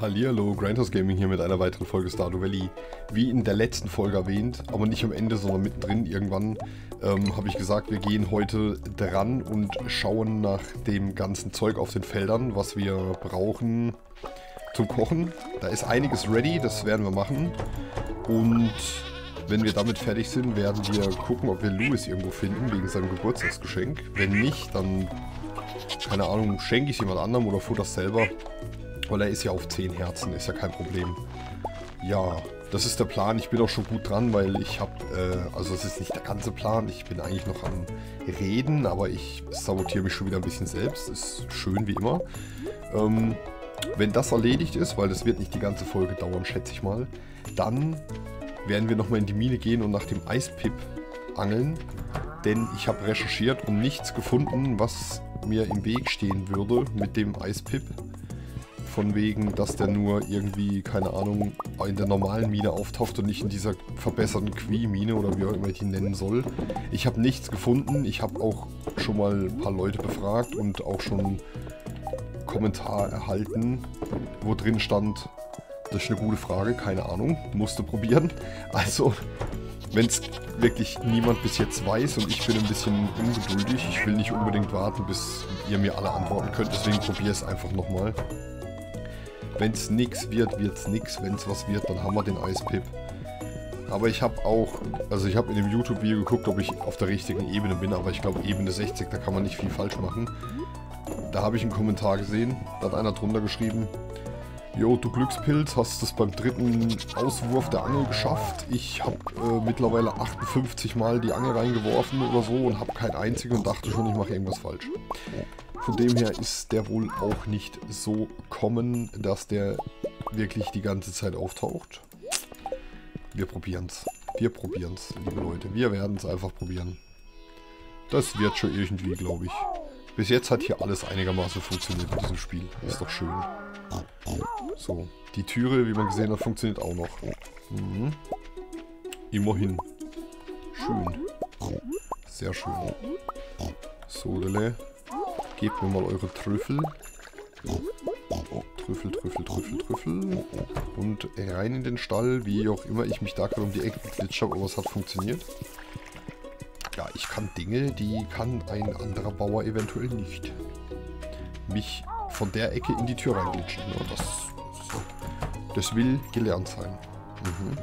Hallihallo, Grindhouse Gaming hier mit einer weiteren Folge Stardew Valley. Wie in der letzten Folge erwähnt, aber nicht am Ende, sondern mittendrin irgendwann, habe ich gesagt, wir gehen heute dran und schauen nach dem ganzen Zeug auf den Feldern, was wir brauchen zum Kochen. Da ist einiges ready, das werden wir machen. Und wenn wir damit fertig sind, werden wir gucken, ob wir Lewis irgendwo finden, wegen seinem Geburtstagsgeschenk. Wenn nicht, dann, keine Ahnung, schenke ich es jemand anderem oder futter das selber. Weil er ist ja auf 10 Herzen, ist ja kein Problem. Ja, das ist der Plan. Ich bin auch schon gut dran, weil ich habe, also es ist nicht der ganze Plan. Ich bin eigentlich noch am Reden, aber ich sabotiere mich schon wieder ein bisschen selbst. Ist schön wie immer. Wenn das erledigt ist, weil das wird nicht die ganze Folge dauern, schätze ich mal, dann werden wir nochmal in die Mine gehen und nach dem Eis-Pip angeln. Denn ich habe recherchiert und nichts gefunden, was mir im Weg stehen würde mit dem Eis-Pip. Von wegen, dass der nur irgendwie, keine Ahnung, in der normalen Mine auftaucht und nicht in dieser verbesserten Qui-Mine oder wie auch immer ich die nennen soll. Ich habe nichts gefunden. Ich habe auch schon mal ein paar Leute befragt und auch schon einen Kommentar erhalten, wo drin stand, das ist eine gute Frage, keine Ahnung, musste probieren. Also, wenn es wirklich niemand bis jetzt weiß und ich bin ein bisschen ungeduldig, ich will nicht unbedingt warten, bis ihr mir alle antworten könnt, deswegen probiere es einfach nochmal. Wenn es nichts wird, wird es nichts. Wenn es was wird, dann haben wir den Eis-Pip. Aber ich habe auch, also ich habe in dem YouTube-Video geguckt, ob ich auf der richtigen Ebene bin, aber ich glaube Ebene 60, da kann man nicht viel falsch machen. Da habe ich einen Kommentar gesehen, da hat einer drunter geschrieben, jo, du Glückspilz, hast es beim dritten Auswurf der Angel geschafft. Ich habe mittlerweile 58 Mal die Angel reingeworfen oder so und habe keinen einzigen und dachte schon, ich mache irgendwas falsch. Von dem her ist der wohl auch nicht so kommen, dass der wirklich die ganze Zeit auftaucht. Wir probieren es, liebe Leute. Wir werden es einfach probieren. Das wird schon irgendwie, glaube ich. Bis jetzt hat hier alles einigermaßen funktioniert in diesem Spiel. Ist doch schön. So, die Türe, wie man gesehen hat, funktioniert auch noch. Mhm. Immerhin. Schön. Sehr schön. So, Dele. Gebt mir mal eure Trüffel. Trüffel, Trüffel, Trüffel, Trüffel. Und rein in den Stall, wie auch immer ich mich da gerade um die Ecke geklitscht habe, aber es hat funktioniert. Ja, ich kann Dinge, die kann ein anderer Bauer eventuell nicht. Mich von der Ecke in die Tür reinglitschen. Ja, das will gelernt sein. Mhm.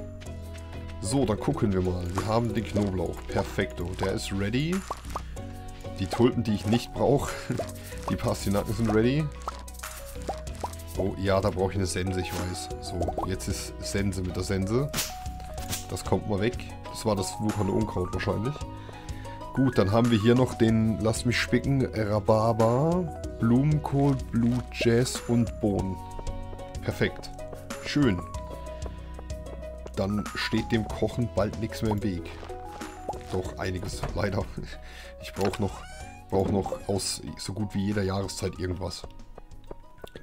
So, dann gucken wir mal. Wir haben den Knoblauch. Perfekto. Der ist ready. Die Tulpen, die ich nicht brauche. Die Pastinaken sind ready. Oh ja, da brauche ich eine Sense, ich weiß. So, jetzt ist Sense mit der Sense. Das kommt mal weg. Das war das wuchernde Unkraut wahrscheinlich. Gut, dann haben wir hier noch den, lass mich spicken, Rhabarber, Blumenkohl, Blue Jazz und Bohnen. Perfekt. Schön. Dann steht dem Kochen bald nichts mehr im Weg. Doch einiges, leider. Ich brauche noch aus so gut wie jeder Jahreszeit irgendwas.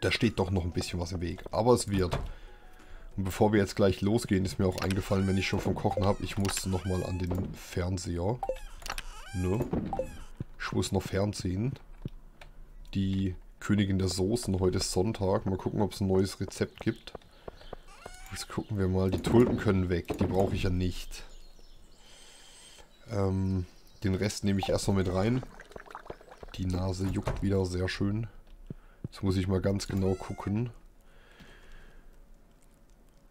Da steht doch noch ein bisschen was im Weg, aber es wird. Und bevor wir jetzt gleich losgehen, ist mir auch eingefallen, wenn ich schon vom Kochen habe, ich muss nochmal an den Fernseher. Ne? Ich muss noch Fernsehen. Die Königin der Soßen, heute ist Sonntag. Mal gucken, ob es ein neues Rezept gibt. Jetzt gucken wir mal. Die Tulpen können weg, die brauche ich ja nicht. Den Rest nehme ich erstmal mit rein. Die Nase juckt wieder, sehr schön. Jetzt muss ich mal ganz genau gucken.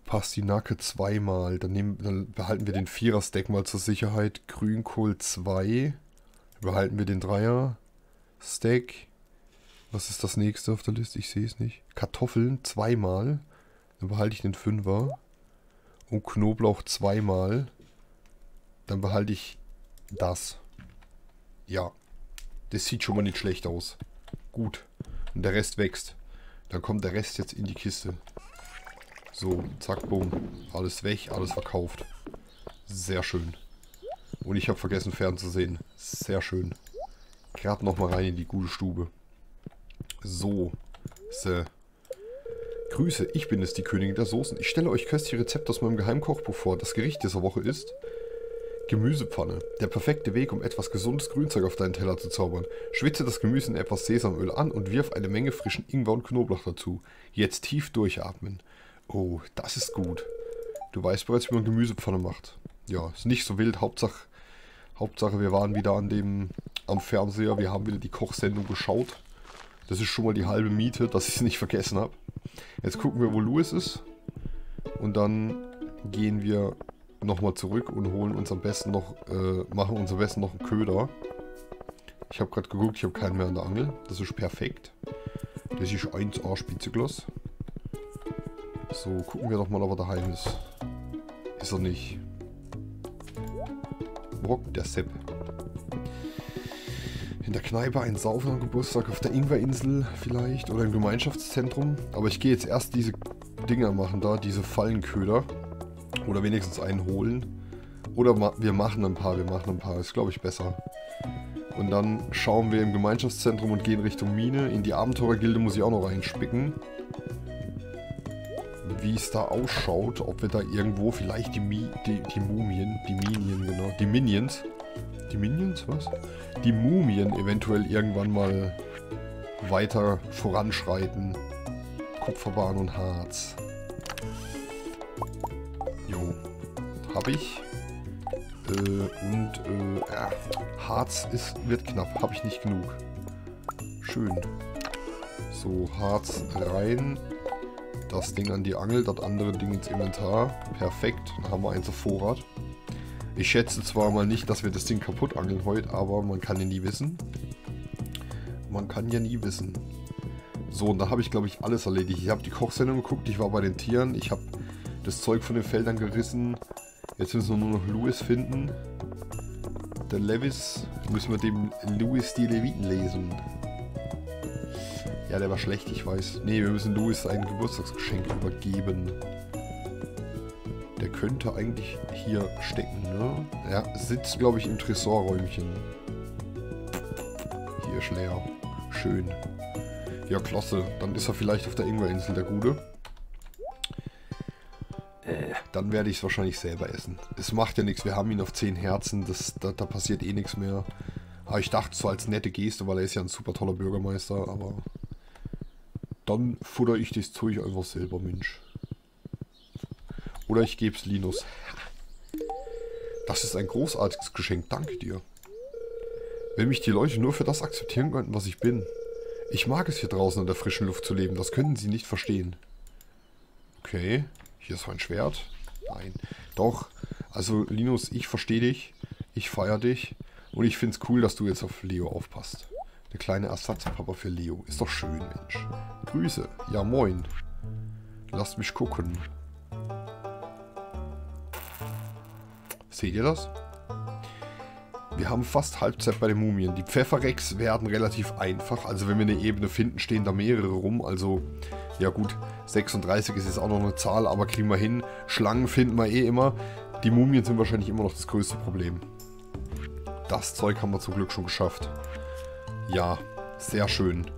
Pastinake zweimal. Dann behalten wir den 4er-Stack mal zur Sicherheit. Grünkohl 2. Behalten wir den 3er-Stack. Was ist das nächste auf der Liste? Ich sehe es nicht. Kartoffeln zweimal. Dann behalte ich den 5er. Und Knoblauch zweimal. Dann behalte ich das. Ja. Das sieht schon mal nicht schlecht aus. Gut. Und der Rest wächst. Dann kommt der Rest jetzt in die Kiste. So, zack, bumm. Alles weg, alles verkauft. Sehr schön. Und ich habe vergessen, fernzusehen. Sehr schön. Gerade nochmal rein in die gute Stube. So. Grüße, ich bin es, die Königin der Soßen. Ich stelle euch köstliche Rezepte aus meinem Geheimkochbuch vor. Das Gericht dieser Woche ist Gemüsepfanne. Der perfekte Weg, um etwas gesundes Grünzeug auf deinen Teller zu zaubern. Schwitze das Gemüse in etwas Sesamöl an und wirf eine Menge frischen Ingwer und Knoblauch dazu. Jetzt tief durchatmen. Oh, das ist gut. Du weißt bereits, wie man Gemüsepfanne macht. Ja, ist nicht so wild. Hauptsache wir waren wieder am Fernseher. Wir haben wieder die Kochsendung geschaut. Das ist schon mal die halbe Miete, dass ich es nicht vergessen habe. Jetzt gucken wir, wo Lewis ist. Und dann gehen wir nochmal zurück und holen uns am besten noch, machen uns am besten noch einen Köder. Ich habe gerade geguckt, ich habe keinen mehr an der Angel. Das ist perfekt. Das ist 1A Spitzeglas. So, gucken wir doch mal, ob er daheim ist. Ist er nicht. Brock, der Sepp. In der Kneipe einen Saufen am Geburtstag, auf der Ingwerinsel vielleicht oder im Gemeinschaftszentrum. Aber ich gehe jetzt erst diese Dinger machen da, diese Fallenköder. Oder wenigstens einen holen. Oder wir machen ein paar. Ist, glaube ich, besser. Und dann schauen wir im Gemeinschaftszentrum und gehen Richtung Mine. In die Abenteurergilde muss ich auch noch reinspicken. Wie es da ausschaut. Ob wir da irgendwo vielleicht die Mumien eventuell irgendwann mal weiter voranschreiten. Kupferbahn und Harz. Habe ich. Harz wird knapp. Habe ich nicht genug. Schön. So, Harz rein. Das Ding an die Angel, das andere Ding ins Inventar. Perfekt. Dann haben wir eins auf Vorrat. Ich schätze zwar mal nicht, dass wir das Ding kaputt angeln heute, aber man kann ja nie wissen. So, und da habe ich, glaube ich, alles erledigt. Ich habe die Kochsendung geguckt, ich war bei den Tieren, ich habe das Zeug von den Feldern gerissen. Jetzt müssen wir nur noch Lewis finden. Der Lewis, müssen wir dem Lewis die Leviten lesen. Ja, der war schlecht, ich weiß. Ne, wir müssen Lewis ein Geburtstagsgeschenk übergeben. Der könnte eigentlich hier stecken, ne? Ja, sitzt, glaube ich, im Tresorräumchen. Hier ist leer. Schön. Ja, klasse. Dann ist er vielleicht auf der Ingwerinsel, der Gute. Dann werde ich es wahrscheinlich selber essen. Es macht ja nichts, wir haben ihn auf 10 Herzen, da passiert eh nichts mehr. Aber ich dachte so als nette Geste, weil er ist ja ein super toller Bürgermeister, aber dann futter ich das Zeug einfach selber, Mensch. Oder ich gebe es Linus. Das ist ein großartiges Geschenk, danke dir. Wenn mich die Leute nur für das akzeptieren könnten, was ich bin. Ich mag es hier draußen in der frischen Luft zu leben, das können sie nicht verstehen. Okay, hier ist mein Schwert. Nein. Doch. Also Linus, ich verstehe dich. Ich feiere dich. Und ich finde es cool, dass du jetzt auf Leo aufpasst. Der kleine Ersatzpapa für Leo. Ist doch schön, Mensch. Grüße. Ja, moin. Lasst mich gucken. Seht ihr das? Wir haben fast Halbzeit bei den Mumien. Die Pfefferrex werden relativ einfach. Also wenn wir eine Ebene finden, stehen da mehrere rum. Also, ja gut, 36 ist jetzt auch noch eine Zahl, aber kriegen wir hin. Schlangen finden wir eh immer. Die Mumien sind wahrscheinlich immer noch das größte Problem. Das Zeug haben wir zum Glück schon geschafft. Ja, sehr schön.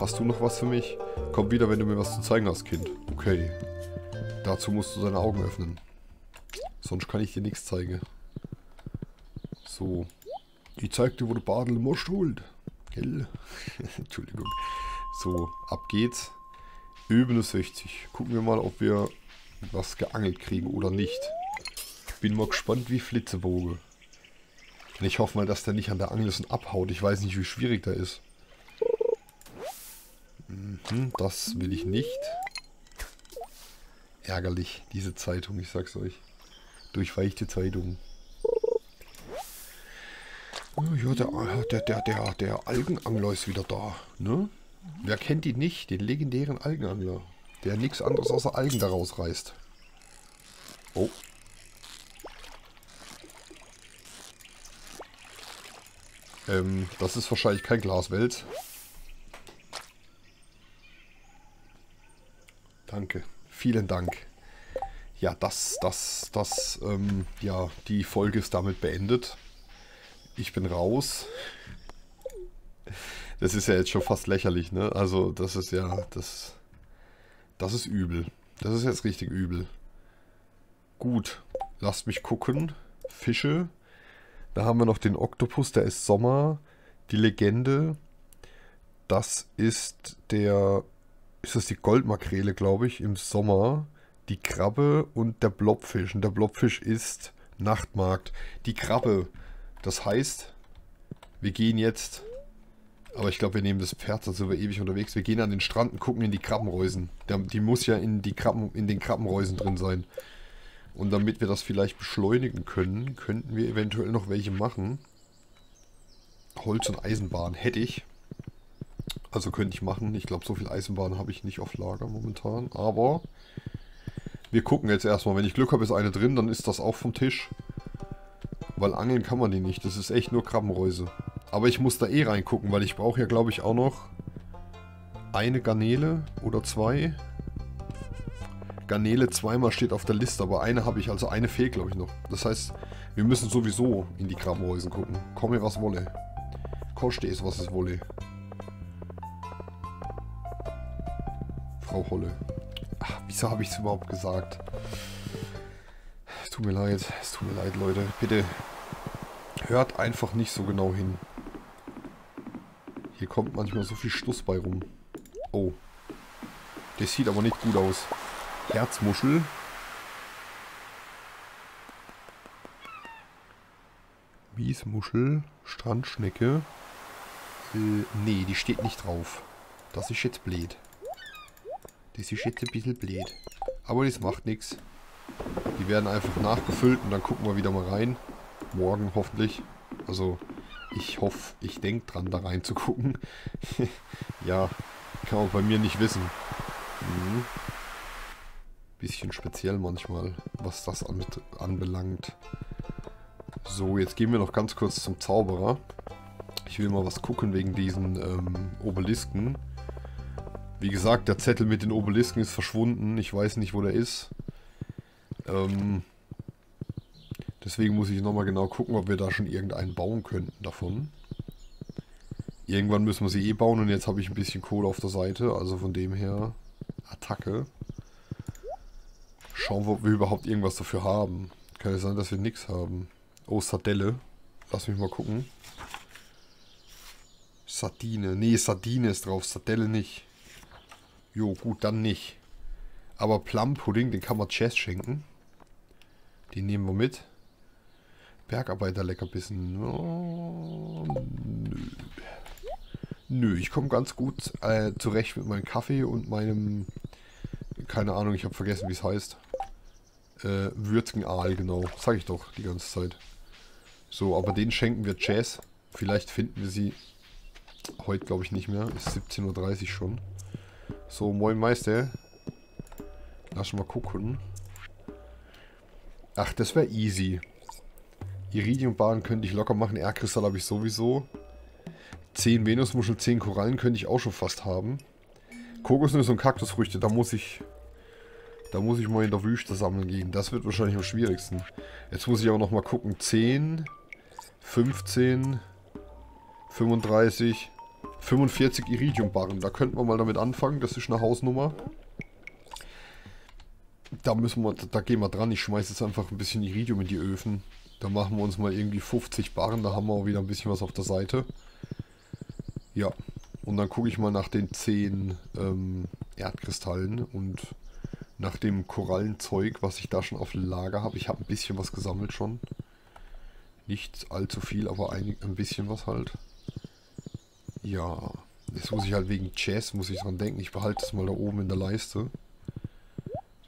Hast du noch was für mich? Komm wieder, wenn du mir was zu zeigen hast, Kind. Okay. Dazu musst du deine Augen öffnen. Sonst kann ich dir nichts zeigen. So. Ich zeig dir, wo du badeln musst, holt. Gell? Entschuldigung. So, ab geht's. Ebene 60. Gucken wir mal, ob wir was geangelt kriegen oder nicht. Bin mal gespannt wie Flitzebogen. Und ich hoffe mal, dass der nicht an der Angel ist und abhaut. Ich weiß nicht, wie schwierig der ist. Mhm, das will ich nicht. Ärgerlich, diese Zeitung, ich sag's euch. Durchweichte Zeitung. Oh ja, der Algenangler ist wieder da, ne? Wer kennt ihn nicht? Den legendären Algenangler. Der nichts anderes außer Algen daraus reißt. Oh. Das ist wahrscheinlich kein Glaswels. Danke. Vielen Dank. Ja, ja, die Folge ist damit beendet. Ich bin raus. Das ist ja jetzt schon fast lächerlich, ne? Also das ist ja, das ist übel. Das ist jetzt richtig übel. Gut, lasst mich gucken. Fische. Da haben wir noch den Oktopus, der ist Sommer. Die Legende, das ist der... Ist das die Goldmakrele, glaube ich, im Sommer. Die Krabbe und der Blobfisch. Und der Blobfisch ist Nachtmarkt. Die Krabbe, das heißt, wir gehen jetzt... Aber ich glaube, wir nehmen das Pferd, sonst sind wir ewig unterwegs. Wir gehen an den Strand und gucken in die Krabbenreusen. Die muss ja in den Krabbenreusen drin sein. Und damit wir das vielleicht beschleunigen können, könnten wir eventuell noch welche machen. Holz und Eisenbahn hätte ich. Also könnte ich machen. Ich glaube, so viel Eisenbahn habe ich nicht auf Lager momentan. Aber wir gucken jetzt erstmal. Wenn ich Glück habe, ist eine drin, dann ist das auch vom Tisch. Weil angeln kann man die nicht. Das ist echt nur Krabbenreuse. Aber ich muss da eh reingucken, weil ich brauche ja, glaube ich, auch noch eine Garnele oder zwei. Garnele zweimal steht auf der Liste, aber eine habe ich, also eine fehlt, glaube ich, noch. Das heißt, wir müssen sowieso in die Krabbenreusen gucken. Komme, was wolle. Koste es, was es wolle. Frau Holle. Ach, wieso habe ich es überhaupt gesagt? Es tut mir leid. Es tut mir leid, Leute. Bitte hört einfach nicht so genau hin. Hier kommt manchmal so viel Schluss bei rum. Oh. Das sieht aber nicht gut aus. Herzmuschel. Miesmuschel. Strandschnecke. Nee, die steht nicht drauf. Das ist jetzt blöd. Das ist jetzt ein bisschen blöd. Aber das macht nichts. Die werden einfach nachgefüllt und dann gucken wir wieder mal rein. Morgen hoffentlich. Also, ich hoffe, ich denke dran, da rein zu gucken. Ja, kann man bei mir nicht wissen. Mhm. Bisschen speziell manchmal, was das anbelangt. So, jetzt gehen wir noch ganz kurz zum Zauberer. Ich will mal was gucken wegen diesen Obelisken. Wie gesagt, der Zettel mit den Obelisken ist verschwunden. Ich weiß nicht, wo der ist. Deswegen muss ich nochmal genau gucken, ob wir da schon irgendeinen bauen könnten davon. Irgendwann müssen wir sie eh bauen und jetzt habe ich ein bisschen Kohle auf der Seite. Also von dem her, Attacke. Schauen wir, ob wir überhaupt irgendwas dafür haben. Kann ja sein, dass wir nichts haben. Oh, Sardelle. Lass mich mal gucken. Sardine. Nee, Sardine ist drauf. Sardelle nicht. Jo, gut, dann nicht. Aber Plum-Pudding, den kann man Chess schenken. Den nehmen wir mit. Bergarbeiter-Leckerbissen. Oh, nö. Nö, ich komme ganz gut zurecht mit meinem Kaffee und meinem... Keine Ahnung, ich habe vergessen, wie es heißt. Würzigen-Aal, genau. Sag ich doch die ganze Zeit. So, aber den schenken wir Chess. Vielleicht finden wir sie... Heute glaube ich nicht mehr. Ist 17:30 Uhr schon. So, moin Meister. Lass mal gucken. Ach, das wäre easy. Iridiumbahn könnte ich locker machen. R-Kristall habe ich sowieso. 10 Venusmuscheln, 10 Korallen könnte ich auch schon fast haben. Kokosnüsse und Kaktusfrüchte, da muss ich mal in der Wüste sammeln gehen. Das wird wahrscheinlich am schwierigsten. Jetzt muss ich aber nochmal gucken. 10, 15, 35, 45 Iridiumbarren. Da könnten wir mal damit anfangen. Das ist eine Hausnummer. Da gehen wir dran. Ich schmeiße jetzt einfach ein bisschen Iridium in die Öfen. Da machen wir uns mal irgendwie 50 Barren. Da haben wir auch wieder ein bisschen was auf der Seite. Ja. Und dann gucke ich mal nach den 10 Erdkristallen und nach dem Korallenzeug, was ich da schon auf Lager habe. Ich habe ein bisschen was gesammelt schon. Nicht allzu viel, aber ein bisschen was halt. Ja, jetzt muss ich halt wegen Chess, muss ich dran denken. Ich behalte es mal da oben in der Leiste.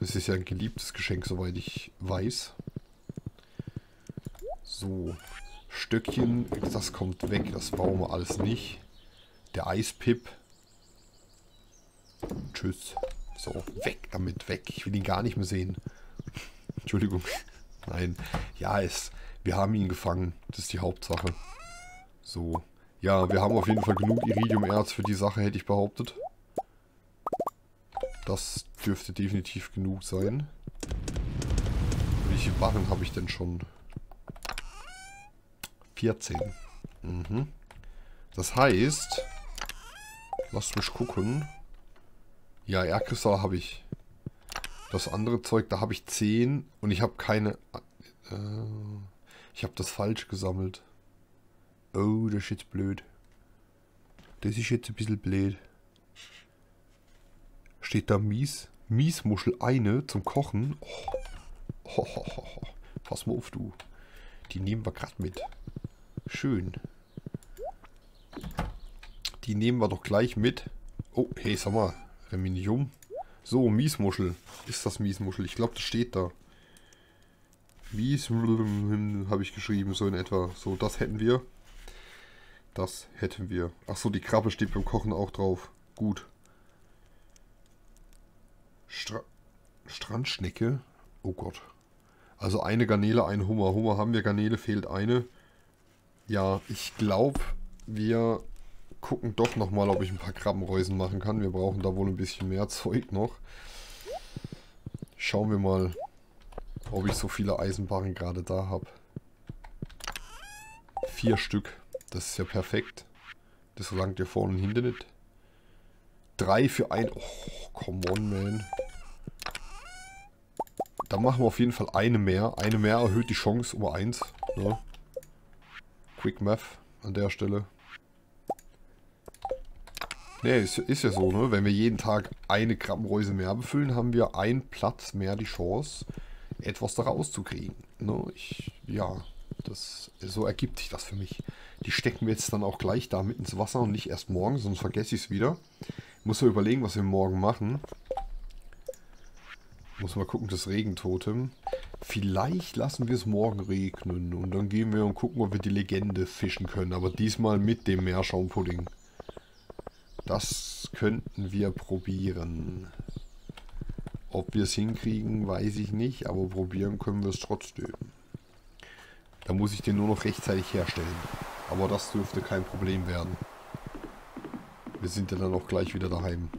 Das ist ja ein geliebtes Geschenk, soweit ich weiß. So, Stöckchen, das kommt weg, das bauen wir alles nicht. Der Eis-Pip. Tschüss. So, weg damit, weg. Ich will ihn gar nicht mehr sehen. Entschuldigung. Nein. Ja, wir haben ihn gefangen. Das ist die Hauptsache. So. Ja, wir haben auf jeden Fall genug Iridiumerz für die Sache, hätte ich behauptet. Das dürfte definitiv genug sein. Welche Barren habe ich denn schon? 14. Mhm. Das heißt... Lasst mich gucken. Ja, Erdkristall habe ich. Das andere Zeug, da habe ich 10 und ich habe keine... Ich habe das falsch gesammelt. Oh, das ist jetzt blöd. Das ist jetzt ein bisschen blöd. Steht da Mies? Miesmuschel eine zum Kochen? Oh. Oh, oh, oh, oh. Pass mal auf, du. Die nehmen wir gerade mit. Schön. Die nehmen wir doch gleich mit. Oh, hey, sag mal. Reminium. So, Miesmuschel. Ist das Miesmuschel? Ich glaube, das steht da. Miesmuschel habe ich geschrieben, so in etwa. So, das hätten wir. Das hätten wir. Achso, die Krabbe steht beim Kochen auch drauf. Gut. Strandschnecke. Oh Gott. Also eine Garnele, ein Hummer. Hummer haben wir, Garnele fehlt eine. Ja, ich glaube, wir gucken doch nochmal, ob ich ein paar Krabbenreusen machen kann. Wir brauchen da wohl ein bisschen mehr Zeug noch. Schauen wir mal, ob ich so viele Eisenbarren gerade da habe. 4 Stück. Das ist ja perfekt. Das verlangt ihr vorne und hinten nicht. 3 für ein... Oh, come on, man. Dann machen wir auf jeden Fall eine mehr. Eine mehr erhöht die Chance um 1. Ne? Quick Math an der Stelle. Ne, ist ja so, ne? Wenn wir jeden Tag eine Krabbenreuse mehr befüllen, haben wir einen Platz mehr die Chance, etwas daraus zu kriegen. Ne? Ja, das, so ergibt sich das für mich. Die stecken wir jetzt dann auch gleich da mit ins Wasser und nicht erst morgen, sonst vergesse ich es wieder. Muss mir überlegen, was wir morgen machen. Muss mal gucken, das Regentotem. Vielleicht lassen wir es morgen regnen und dann gehen wir und gucken, ob wir die Legende fischen können. Aber diesmal mit dem Meerschaumpudding. Das könnten wir probieren. Ob wir es hinkriegen, weiß ich nicht, aber probieren können wir es trotzdem. Da muss ich den nur noch rechtzeitig herstellen. Aber das dürfte kein Problem werden. Wir sind ja dann auch gleich wieder daheim.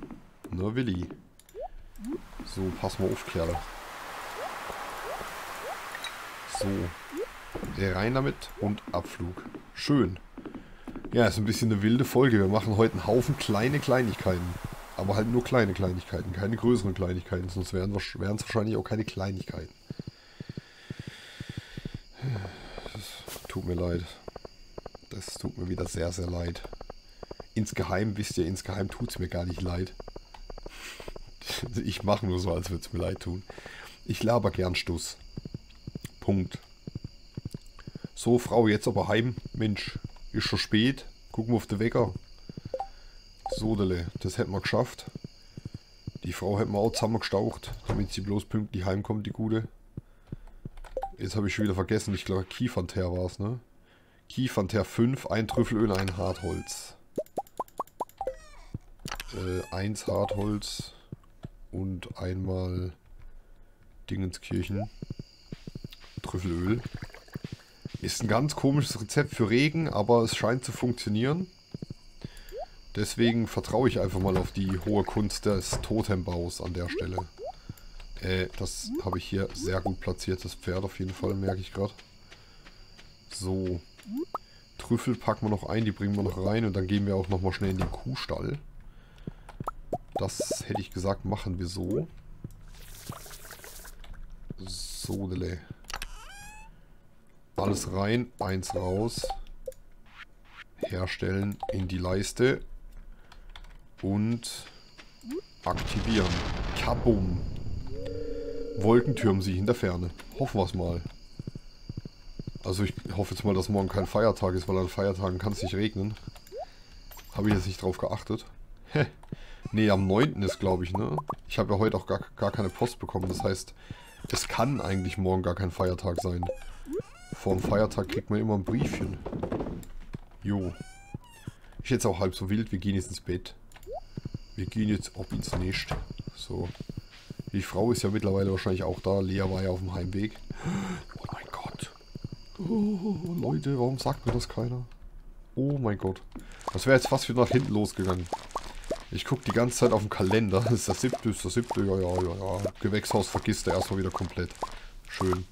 Na, Willi? So, pass mal auf, Kerle. So. Rein damit und Abflug. Schön. Ja, ist ein bisschen eine wilde Folge. Wir machen heute einen Haufen kleine Kleinigkeiten. Aber halt nur kleine Kleinigkeiten, keine größeren Kleinigkeiten. Sonst wären es wahrscheinlich auch keine Kleinigkeiten. Das tut mir leid. Das tut mir wieder sehr, sehr leid. Insgeheim, wisst ihr, insgeheim tut es mir gar nicht leid. Ich mache nur so, als würde es mir leid tun. Ich laber gern Stuss. Punkt. So, Frau, jetzt aber heim. Mensch, ist schon spät. Gucken wir auf den Wecker. Sodele, das hätten wir geschafft. Die Frau hätten wir auch zusammengestaucht, damit sie bloß pünktlich heimkommt, die Gute. Jetzt habe ich schon wieder vergessen. Ich glaube, Kiefernteer war es, ne? Kiefernteer 5, ein Trüffelöl, ein Hartholz. 1 Hartholz. Und einmal Dingenskirchen. Trüffelöl. Ist ein ganz komisches Rezept für Regen, aber es scheint zu funktionieren. Deswegen vertraue ich einfach mal auf die hohe Kunst des Totembaus an der Stelle. Das habe ich hier sehr gut platziert. Das Pferd auf jeden Fall, merke ich gerade. So. Trüffel packen wir noch ein, die bringen wir noch rein. Und dann gehen wir auch nochmal schnell in den Kuhstall. Das hätte ich gesagt, machen wir so. So, dele. Alles rein, 1 raus. Herstellen in die Leiste. Und aktivieren. Kabum. Wolkentürmen sich in der Ferne. Hoffen wir es mal. Also ich hoffe jetzt mal, dass morgen kein Feiertag ist, weil an Feiertagen kann es nicht regnen. Habe ich jetzt nicht drauf geachtet. Heh. Ne, am 9. ist, glaube ich, ne? Ich habe ja heute auch gar keine Post bekommen. Das heißt, es kann eigentlich morgen gar kein Feiertag sein. Vor dem Feiertag kriegt man immer ein Briefchen. Jo. Ist jetzt auch halb so wild. Wir gehen jetzt ins Bett. Wir gehen jetzt ob ins Nest. So. Die Frau ist ja mittlerweile wahrscheinlich auch da. Lea war ja auf dem Heimweg. Oh mein Gott. Oh, Leute, warum sagt mir das keiner? Oh mein Gott. Das wäre jetzt fast wieder nach hinten losgegangen. Ich gucke die ganze Zeit auf den Kalender. Das ist der 7. Ist der 7. Ja. Gewächshaus vergisst er erstmal wieder komplett. Schön.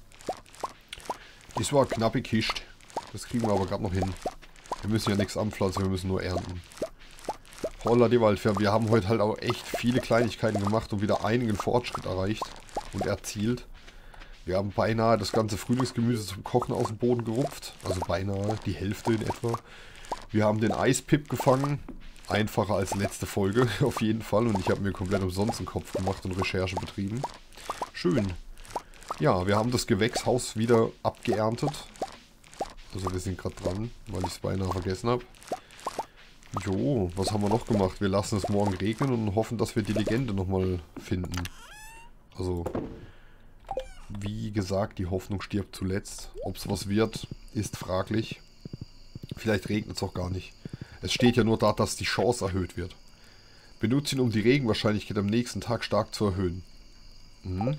Das war eine knappe Kiste. Das kriegen wir aber gerade noch hin. Wir müssen ja nichts anpflanzen, wir müssen nur ernten. Holla die Waldfähr. Wir haben heute halt auch echt viele Kleinigkeiten gemacht und wieder einigen Fortschritt erreicht und erzielt. Wir haben beinahe das ganze Frühlingsgemüse zum Kochen aus dem Boden gerupft. Also beinahe die Hälfte in etwa. Wir haben den Eis-Pip gefangen. Einfacher als letzte Folge, auf jeden Fall. Und ich habe mir komplett umsonst einen Kopf gemacht und Recherche betrieben. Schön. Ja, wir haben das Gewächshaus wieder abgeerntet. Also wir sind gerade dran, weil ich es beinahe vergessen habe. Jo, was haben wir noch gemacht? Wir lassen es morgen regnen und hoffen, dass wir die Legende nochmal finden. Also, wie gesagt, die Hoffnung stirbt zuletzt. Ob es was wird, ist fraglich. Vielleicht regnet es auch gar nicht. Es steht ja nur da, dass die Chance erhöht wird. Benutzt ihn, um die Regenwahrscheinlichkeit am nächsten Tag stark zu erhöhen. Mhm.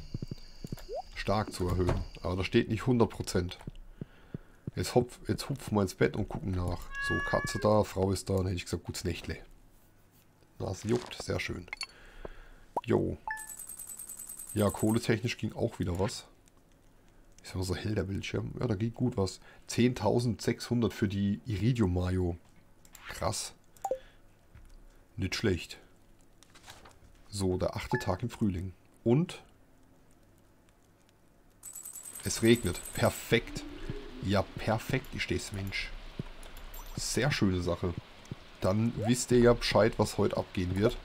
Stark zu erhöhen. Aber da steht nicht 100%. Jetzt hupfen wir ins Bett und gucken nach. So, Katze da, Frau ist da. Dann hätte ich gesagt, gutes Nächtle. Das juckt, sehr schön. Jo. Ja, kohletechnisch ging auch wieder was. Ist ja so hell der Bildschirm. Ja, da ging gut was. 10.600 für die Iridium-Mayo. Krass. Nicht schlecht. So, der 8. Tag im Frühling. Und es regnet. Perfekt. Ja, perfekt. Ich steh's, Mensch. Sehr schöne Sache. Dann wisst ihr ja Bescheid, was heute abgehen wird.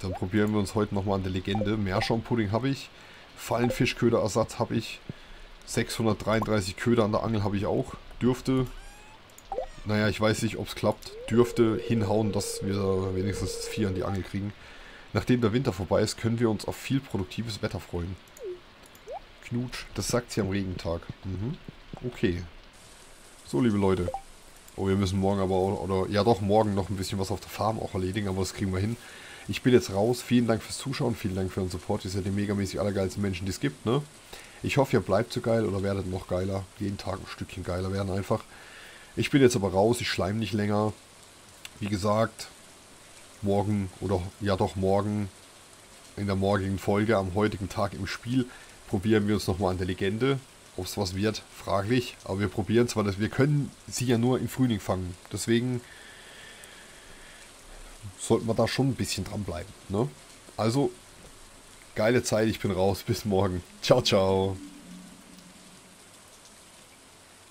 Dann probieren wir uns heute nochmal an der Legende. Meerschaumpudding habe ich. Fallenfischköderersatz habe ich. 633 Köder an der Angel habe ich auch. Dürfte... Naja, ich weiß nicht, ob es klappt. Dürfte hinhauen, dass wir wenigstens 4 an die Angel kriegen. Nachdem der Winter vorbei ist, können wir uns auf viel produktives Wetter freuen. Knutsch, das sagt sie am Regentag. Mhm. Okay. So, liebe Leute. Oh, wir müssen morgen aber, oder ja doch, morgen noch ein bisschen was auf der Farm auch erledigen, aber das kriegen wir hin. Ich bin jetzt raus. Vielen Dank fürs Zuschauen, vielen Dank für den Support. Ihr seid die megamäßig allergeilsten Menschen, die es gibt, ne? Ich hoffe, ihr bleibt so geil oder werdet noch geiler. Jeden Tag ein Stückchen geiler werden einfach. Ich bin jetzt aber raus, ich schleim nicht länger. Wie gesagt, morgen oder ja doch morgen in der morgigen Folge am heutigen Tag im Spiel probieren wir uns nochmal an der Legende. Ob es was wird, fraglich. Aber wir probieren es, weil wir können sie ja nur im Frühling fangen. Deswegen sollten wir da schon ein bisschen dranbleiben, ne? Also, geile Zeit, ich bin raus. Bis morgen. Ciao, ciao.